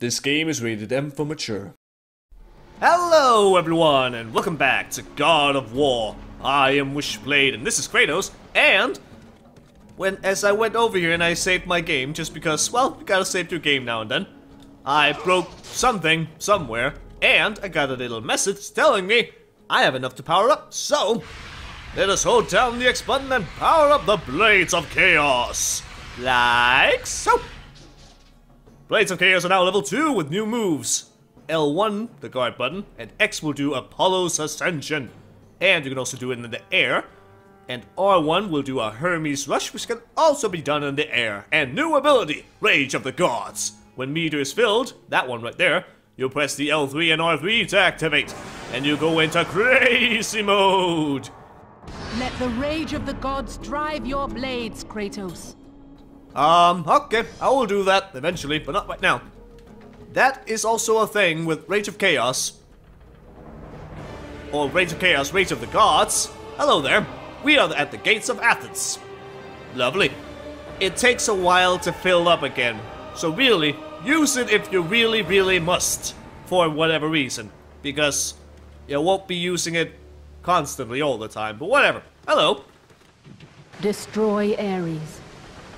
This game is rated M for mature. Hello everyone and welcome back to God of War. I am Wishblade and this is Kratos, and as I went over here and I saved my game just because, well, you gotta save your game now and then, I broke something somewhere and I got a little message telling me I have enough to power up, so let us hold down the X button and power up the Blades of Chaos. Like so. Blades of Chaos are now level 2 with new moves. L1, the guard button, and X will do Apollo's Ascension. And you can also do it in the air. And R1 will do a Hermes Rush, which can also be done in the air. And new ability, Rage of the Gods. When meter is filled, that one right there, you'll press the L3 and R3 to activate. And you go into crazy mode. Let the Rage of the Gods drive your blades, Kratos. Okay, I will do that eventually, but not right now. That is also a thing with Rage of Chaos. Or Rage of Chaos, Rage of the Gods. Hello there. We are at the Gates of Athens. Lovely. It takes a while to fill up again. So really, use it if you really, really must. For whatever reason. Because you won't be using it constantly all the time, but whatever. Hello. Destroy Ares,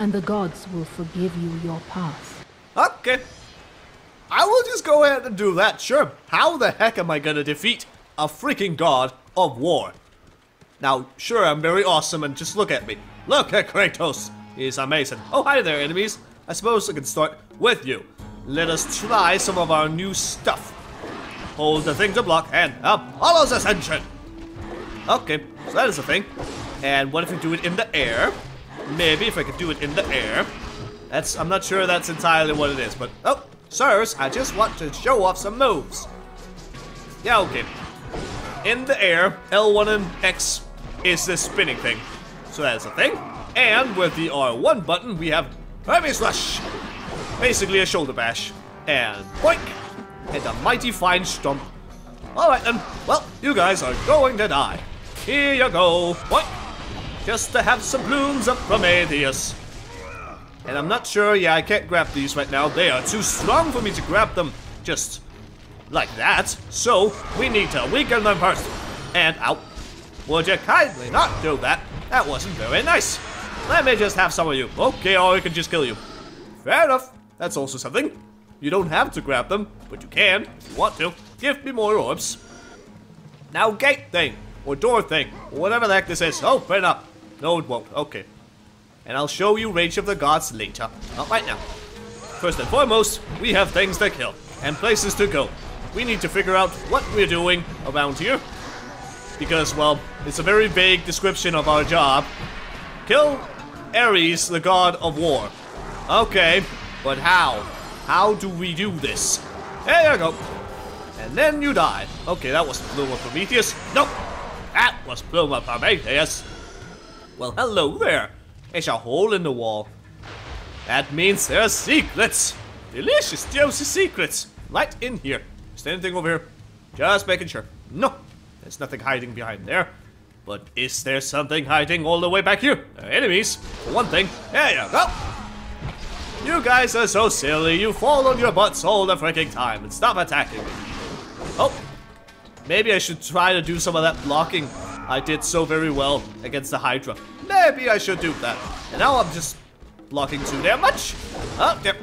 and the gods will forgive you your past. Okay. I will just go ahead and do that, sure. How the heck am I gonna defeat a freaking god of war? Now, sure, I'm very awesome, and just look at me. Look at Kratos. He's amazing. Oh, hi there, enemies. I suppose I can start with you. Let us try some of our new stuff. Hold the thing to block, and Apollo's Ascension. Okay, so that is a thing. And what if we do it in the air? Maybe if I could do it in the air. That's, I'm not sure that's entirely what it is, but oh, sirs, I just want to show off some moves. Yeah, okay. In the air, L1 and X is this spinning thing. So that's a thing. And with the R1 button, we have Hermes Rush. Basically a shoulder bash. And boink. And a mighty fine stomp. Alright then, well, you guys are going to die. Here you go, boink. Just to have some plumes of Prometheus. And I'm not sure, yeah, I can't grab these right now. They are too strong for me to grab them just like that. So, we need to weaken them first. And out. Would you kindly not do that? That wasn't very nice. Let me just have some of you. Okay, or I can just kill you. Fair enough. That's also something. You don't have to grab them, but you can if you want to. Give me more orbs. Now, gate thing, or door thing, or whatever the heck this is. Open up. No, it won't. Okay. And I'll show you Rage of the Gods later. Not right now. First and foremost, we have things to kill and places to go. We need to figure out what we're doing around here. Because, well, it's a very vague description of our job. Kill Ares, the god of war. Okay, but how? How do we do this? There you go. And then you die. Okay, that wasn't Plume of Prometheus. Nope. That was Plume of Prometheus. Well, hello there. There's a hole in the wall. That means there are secrets. Delicious, juicy secrets. Right in here. Is there anything over here? Just making sure. No. There's nothing hiding behind there. But is there something hiding all the way back here? There are enemies. For one thing. There you go. You guys are so silly. You fall on your butts all the freaking time. And stop attacking me. Oh. Maybe I should try to do some of that blocking. I did so very well against the Hydra. Maybe I should do that. And now I'm just blocking too damn much. Oh, yep.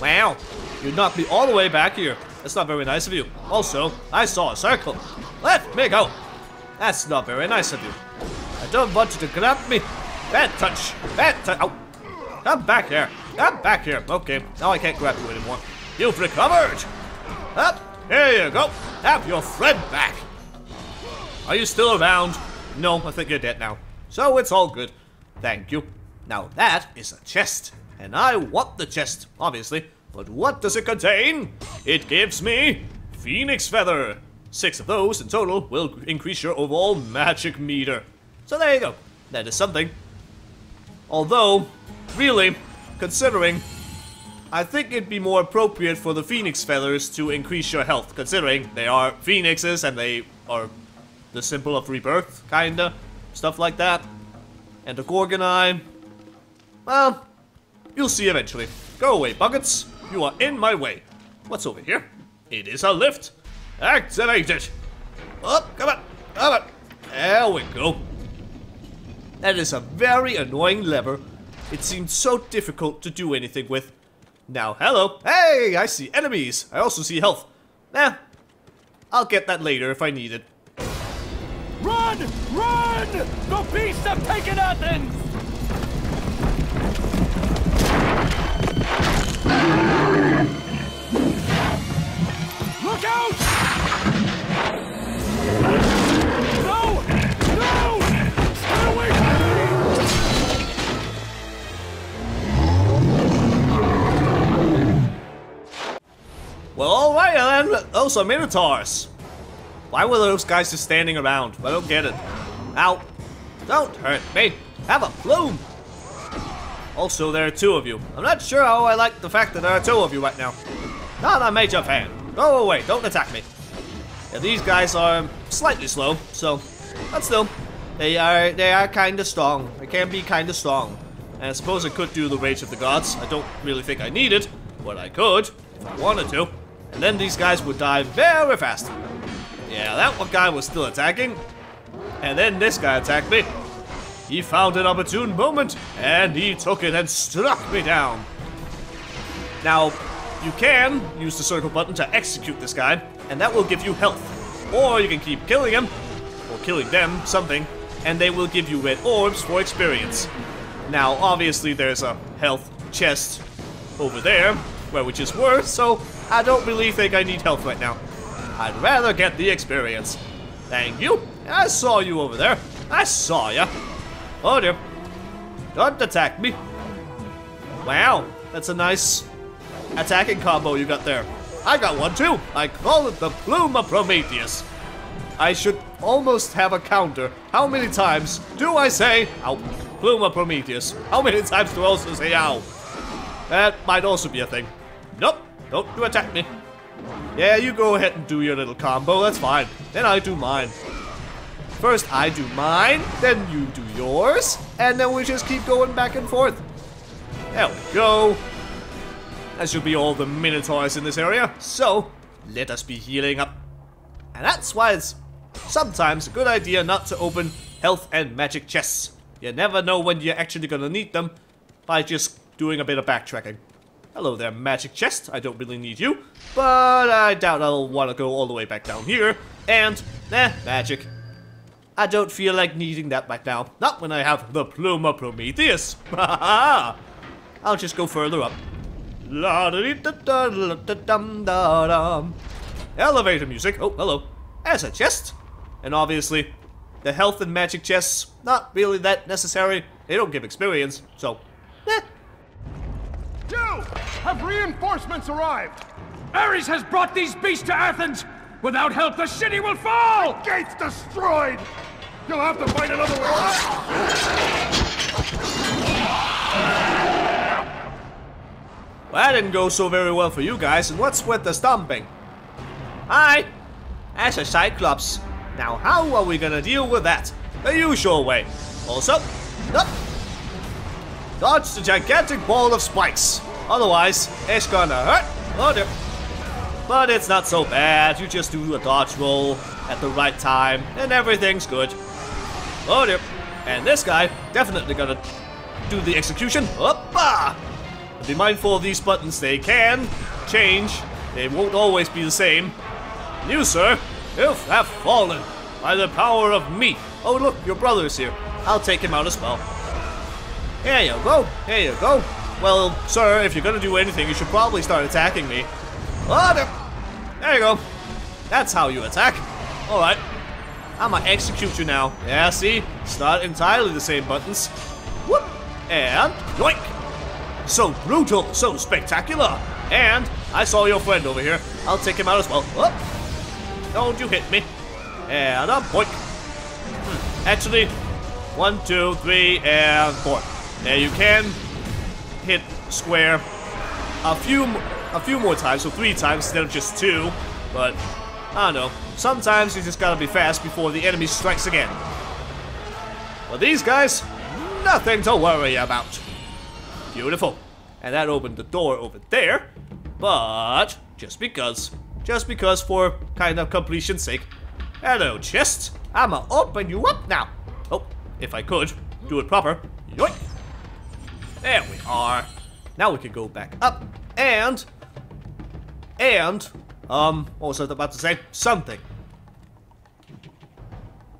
Wow. You knocked me all the way back here. That's not very nice of you. Also, I saw a circle. Let me go. That's not very nice of you. I don't want you to grab me. Bad touch. Bad touch. Oh. Come back here. Come back here. Okay. Now I can't grab you anymore. You've recovered. Up. Here you go. Have your friend back. Are you still around? No, I think you're dead now. So it's all good. Thank you. Now that is a chest. And I want the chest, obviously. But what does it contain? It gives me Phoenix Feather. 6 of those in total will increase your overall magic meter. So there you go. That is something. Although, really, considering, I think it'd be more appropriate for the Phoenix Feathers to increase your health. Considering they are phoenixes and they are the symbol of rebirth, kinda. Stuff like that. And the Gorgon Eye. Well, you'll see eventually. Go away, buckets. You are in my way. What's over here? It is a lift. Activate it. Up, come on, come on. There we go. That is a very annoying lever. It seems so difficult to do anything with. Now, hello. Hey, I see enemies. I also see health. Nah, I'll get that later if I need it. Run! Run! The beasts have taken Athens! Look out! No! No! Stay away from me! Well, alright then. Those are Minotaurs. Why were those guys just standing around? I don't get it. Ow. Don't hurt me. Have a plume. Also, there are two of you. I'm not sure how I like the fact that there are two of you right now. Not a major fan. Go away. Don't attack me. Yeah, these guys are slightly slow, so... But still, they are kind of strong. They can be kind of strong. And I suppose I could do the Rage of the Gods. I don't really think I need it, but I could if I wanted to. And then these guys would die very fast. Yeah, that one guy was still attacking. And then this guy attacked me. He found an opportune moment, and he took it and struck me down. Now, you can use the circle button to execute this guy, and that will give you health. Or you can keep killing him, or killing them, something, and they will give you red orbs for experience. Now, obviously, there's a health chest over there, which is worse, so I don't really think I need health right now. I'd rather get the experience. Thank you. I saw you over there. I saw ya. Oh dear. Don't attack me. Wow, that's a nice attacking combo you got there. I got one too. I call it the Plume of Prometheus. I should almost have a counter. How many times do I say, ow, Plume of Prometheus? How many times do I also say, ow? That might also be a thing. Nope, don't you attack me. Yeah, you go ahead and do your little combo, that's fine. Then I do mine. First I do mine, then you do yours, and then we just keep going back and forth. There we go. That should be all the Minotaurs in this area, so let us be healing up. And that's why it's sometimes a good idea not to open health and magic chests. You never know when you're actually gonna need them by just doing a bit of backtracking. Hello there, magic chest. I don't really need you, but I doubt I'll want to go all the way back down here. And, magic. I don't feel like needing that right now. Not when I have the Plume of Prometheus. I'll just go further up. Elevator music. Oh, hello. There's a chest. And obviously, the health and magic chests, not really that necessary. They don't give experience, so, Do! Have reinforcements arrived? Ares has brought these beasts to Athens! Without help, the city will fall! The gate's destroyed! You'll have to find another way. Well, that didn't go so very well for you guys, and what's with the stomping? Hi! That's a Cyclops. Now how are we gonna deal with that? The usual way. Also, dodge the gigantic ball of spikes. Otherwise, it's gonna hurt. Oh dear. But it's not so bad. You just do a dodge roll at the right time, and everything's good. Oh dear. And this guy, definitely gonna do the execution. Hoppa! Be mindful of these buttons. They can change. They won't always be the same. You, sir, you have fallen by the power of me. Oh look, your brother is here. I'll take him out as well. There you go, there you go. Well, sir, if you're gonna do anything, you should probably start attacking me. Oh, there you go. That's how you attack. All right, I'm gonna execute you now. Yeah, see, it's not entirely the same buttons. Whoop, and yoink. So brutal, so spectacular. And I saw your friend over here. I'll take him out as well. Whoop. Don't you hit me. And a boink. Actually, 1, 2, 3, and 4. Now you can hit square a few more times, so 3 times instead of just 2, but I don't know. Sometimes you just gotta be fast before the enemy strikes again. Well, these guys, nothing to worry about. Beautiful. And that opened the door over there. But just because for kind of completion's sake. Hello, chest. I'ma open you up now. Oh, if I could do it proper. Yoink. There we are. Now we can go back up and what was I about to say? Something.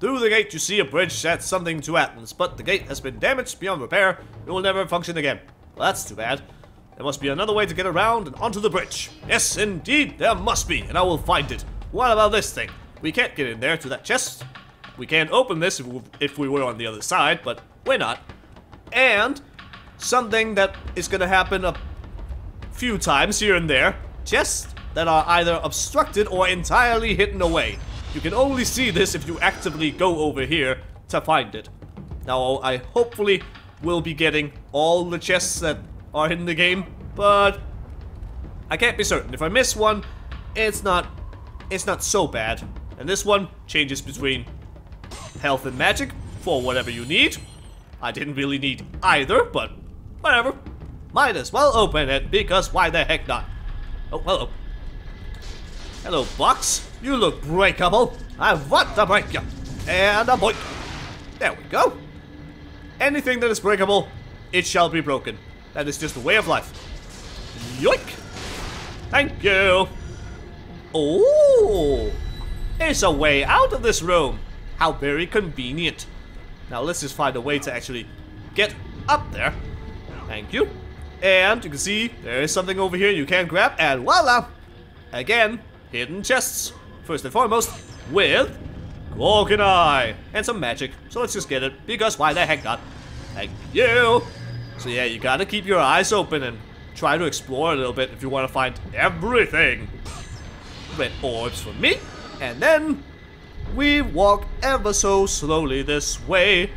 Through the gate you see a bridge that's something to Athens, but the gate has been damaged beyond repair. It will never function again. Well, that's too bad. There must be another way to get around and onto the bridge. Yes, indeed, there must be, and I will find it. What about this thing? We can't get in there to that chest. We can't open this if we were on the other side, but we're not. And something that is going to happen a few times here and there. Chests that are either obstructed or entirely hidden away. You can only see this if you actively go over here to find it. Now, I hopefully will be getting all the chests that are in the game, but I can't be certain. If I miss one, it's not so bad. And this one changes between health and magic for whatever you need. I didn't really need either, but whatever. Might as well open it, because why the heck not? Oh, hello. Hello, box. You look breakable. I want to break you. And a boink. There we go. Anything that is breakable, it shall be broken. That is just the way of life. Yoink. Thank you. Oh, there's a way out of this room. How very convenient. Now let's just find a way to actually get up there. Thank you. And you can see there is something over here you can grab, and voila. Again, hidden chests. First and foremost, with Gorgon Eye and some magic. So let's just get it, because why the heck not? Thank you. So yeah, you gotta keep your eyes open and try to explore a little bit if you want to find everything. Red orbs for me. And then we walk ever so slowly this way.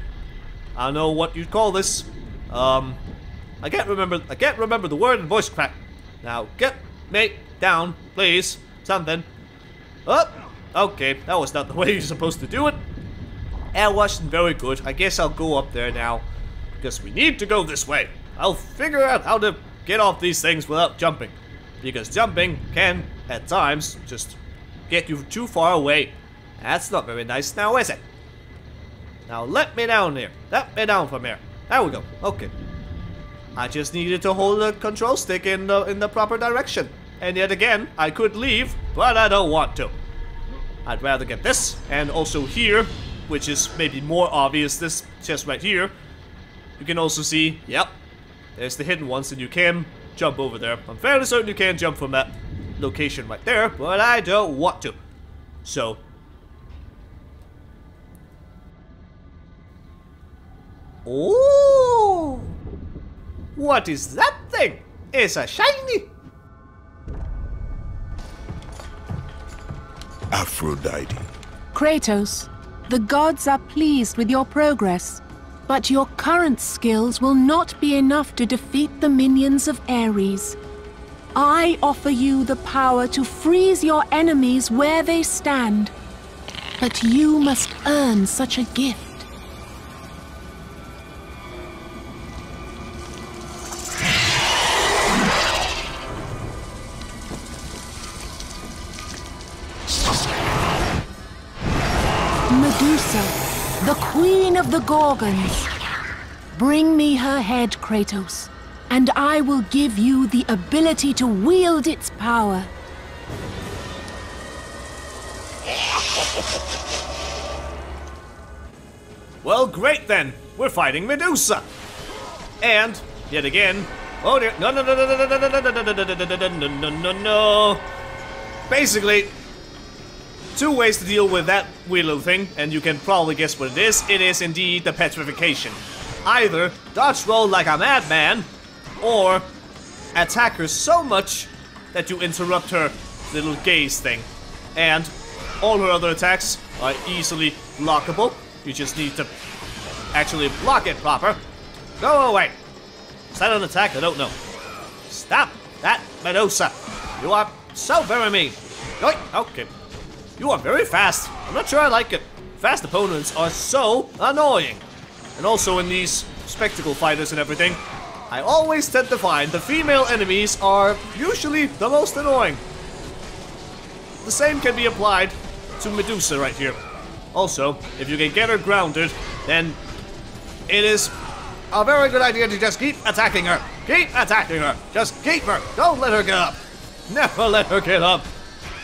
I don't know what you'd call this. I can't remember the word and voice crack. Now get me down, please. Something. Oh, okay. That was not the way you're supposed to do it. That wasn't very good. I guess I'll go up there now, because we need to go this way. I'll figure out how to get off these things without jumping, because jumping can, at times, just get you too far away. That's not very nice now, is it? Now let me down here. Let me down from here. There we go. Okay. I just needed to hold the control stick in the proper direction. And yet again, I could leave, but I don't want to. I'd rather get this, and also here, which is maybe more obvious, this chest right here. You can also see, yep, there's the hidden ones, and you can jump over there. I'm fairly certain you can jump from that location right there, but I don't want to. So. Oh! What is that thing? It's a shiny! Aphrodite. Kratos, the gods are pleased with your progress, but your current skills will not be enough to defeat the minions of Ares. I offer you the power to freeze your enemies where they stand, but you must earn such a gift. Medusa, the queen of the Gorgons. Bring me her head, Kratos, and I will give you the ability to wield its power. Well, great then. We're fighting Medusa. And, yet again, oh dear, no. Basically, two ways to deal with that weird little thing, and you can probably guess what it is. It is indeed the petrification. Either dodge roll like a madman, or attack her so much that you interrupt her little gaze thing. And all her other attacks are easily blockable. You just need to actually block it proper. Go away. Is that an attack? I don't know. Stop that, Medusa. You are so very mean. Okay. You are very fast. I'm not sure I like it. Fast opponents are so annoying. And also in these spectacle fighters and everything, I always tend to find the female enemies are usually the most annoying. The same can be applied to Medusa right here. Also, if you can get her grounded, then it is a very good idea to just keep attacking her. Keep attacking her. Just keep her. Don't let her get up. Never let her get up.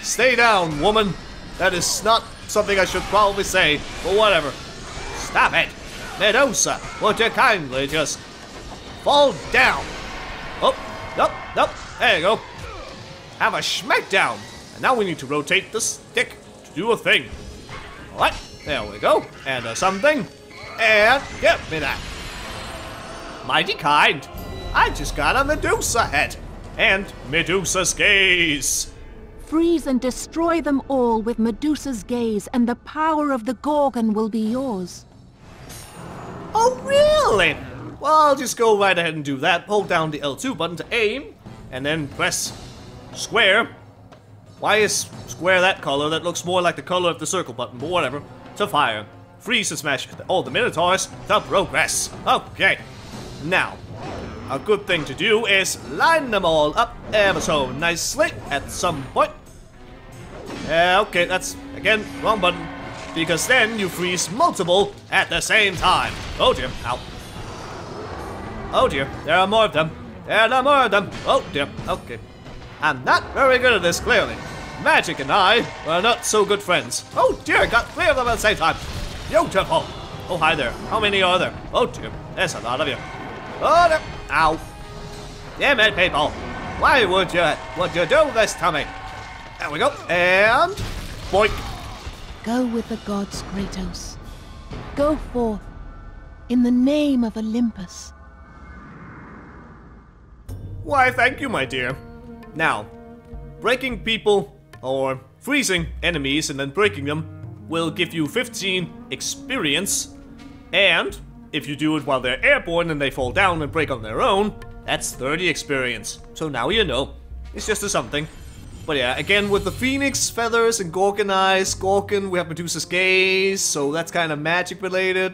Stay down, woman. That is not something I should probably say, but whatever. Stop it. Medusa, would you kindly just fall down? Oh, nope, nope. There you go. Have a smackdown. And now we need to rotate the stick to do a thing. Alright, there we go. And something. And give me that. Mighty kind. I just got a Medusa head. And Medusa's gaze. Freeze and destroy them all with Medusa's gaze, and the power of the Gorgon will be yours. Oh, really? Well, I'll just go right ahead and do that. Hold down the L2 button to aim, and then press square. Why is square that color? That looks more like the color of the circle button, but whatever. To fire. Freeze and smash all the Minotaurs to progress. Okay. Now, a good thing to do is line them all up ever so nicely at some point. Okay, that's, again, wrong button. Because then you freeze multiple at the same time. Oh dear, ow. Oh dear, there are more of them. There are more of them. Oh dear, okay. I'm not very good at this, clearly. Magic and I are not so good friends. Oh dear, got three of them at the same time. Beautiful. Oh, hi there. How many are there? Oh dear, there's a lot of you. Oh dear, ow. Damn it, people. Why would you do this to me? There we go, and boink. Go with the gods, Kratos. Go forth, in the name of Olympus. Why, thank you, my dear. Now, breaking people, or freezing enemies and then breaking them, will give you 15 experience, and if you do it while they're airborne and they fall down and break on their own, that's 30 experience. So now you know. It's just a something. But yeah, again, with the Phoenix Feathers and Gorgon Eyes, Gorgon, we have Medusa's gaze, so that's kind of magic related,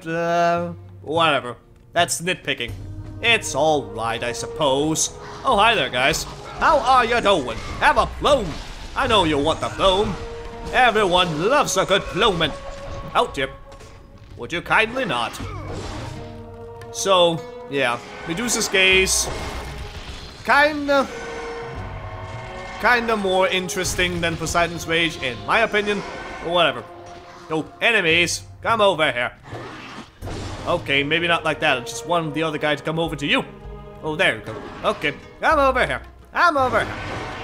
whatever. That's nitpicking. It's alright, I suppose. Oh, hi there, guys. How are you doing? Have a plume. I know you want the plume. Everyone loves a good plume. Oh, dear. Would you kindly not? So, yeah, Medusa's gaze, kinda more interesting than Poseidon's Rage, in my opinion, but whatever. Nope, enemies, come over here. Okay, maybe not like that, I just wanted the other guy to come over to you. Oh, there you go. Okay, come over here. I'm over here.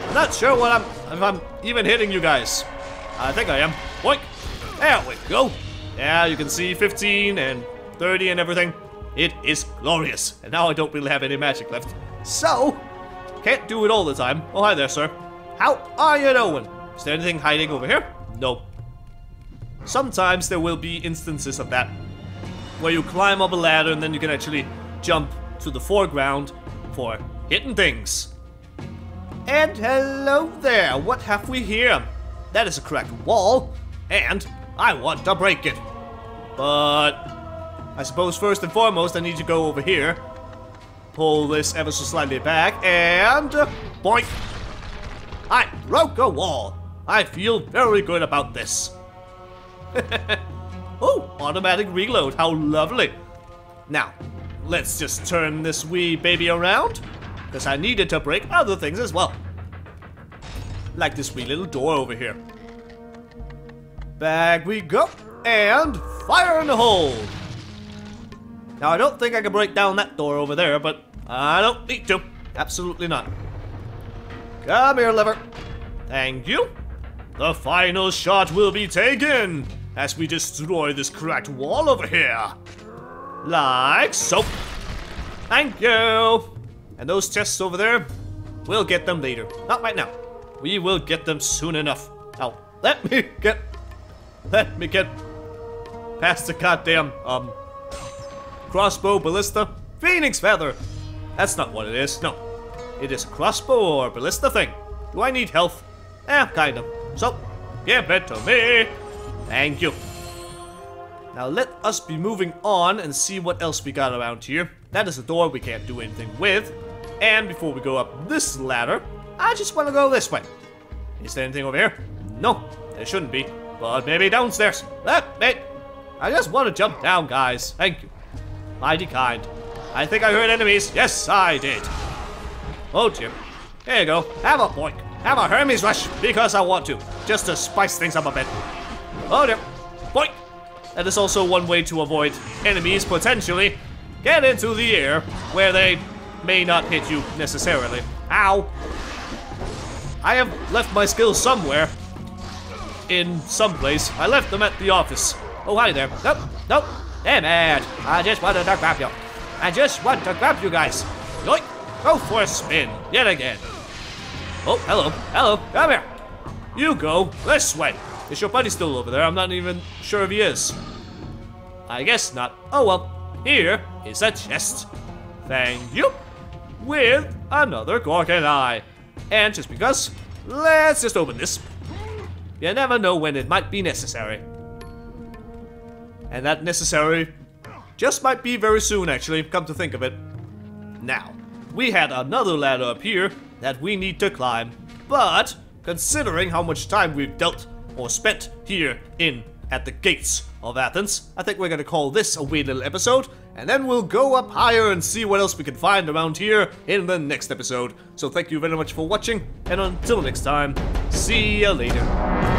I'm not sure what if I'm even hitting you guys. I think I am. Boink. There we go. Yeah, you can see 15 and 30 and everything. It is glorious. And now I don't really have any magic left. So, can't do it all the time. Oh, hi there, sir. How are you doing? Is there anything hiding over here? No. Sometimes there will be instances of that, where you climb up a ladder and then you can actually jump to the foreground for hidden things. And hello there. What have we here? That is a cracked wall, and I want to break it. But I suppose first and foremost I need to go over here. Pull this ever so slightly back, and boink! I broke a wall. I feel very good about this. Oh, automatic reload, how lovely. Now, let's just turn this wee baby around, because I needed to break other things as well. Like this wee little door over here. Back we go, and fire in the hole! Now, I don't think I can break down that door over there, but I don't need to. Absolutely not. Come here, lever. Thank you. The final shot will be taken as we destroy this cracked wall over here. Like so. Thank you. And those chests over there, we'll get them later. Not right now. We will get them soon enough. Now, let me get past the goddamn, crossbow, ballista, Phoenix Feather. That's not what it is, no. It is a crossbow or ballista thing. Do I need health? Eh, kind of. So, give it to me. Thank you. Now let us be moving on and see what else we got around here. That is a door we can't do anything with. And before we go up this ladder, I just want to go this way. Is there anything over here? No, there shouldn't be. But maybe downstairs. I just want to jump down, guys. Thank you. Mighty kind. I think I heard enemies. Yes, I did. Oh, dear. Here you go. Have a boink. Have a Hermes Rush, because I want to. Just to spice things up a bit. Oh, dear. Boink. That is also one way to avoid enemies, potentially. Get into the air, where they may not hit you, necessarily. Ow. I have left my skills somewhere. In some place. I left them at the office. Oh, hi there. Nope. Nope. Damn it. I just wanted to grab you. I just want to grab you guys. Yoink. Go for a spin. Yet again. Oh, hello. Hello. Come here. You go this way. Is your buddy still over there? I'm not even sure if he is. I guess not. Oh, well. Here is a chest. Thank you. With another Gorgon Eye. And just because, let's just open this. You never know when it might be necessary. And that necessary just might be very soon, actually, come to think of it. Now, we had another ladder up here that we need to climb. But, considering how much time we've dealt or spent here at the Gates of Athens, I think we're going to call this a wee little episode. And then we'll go up higher and see what else we can find around here in the next episode. So thank you very much for watching, and until next time, see you later.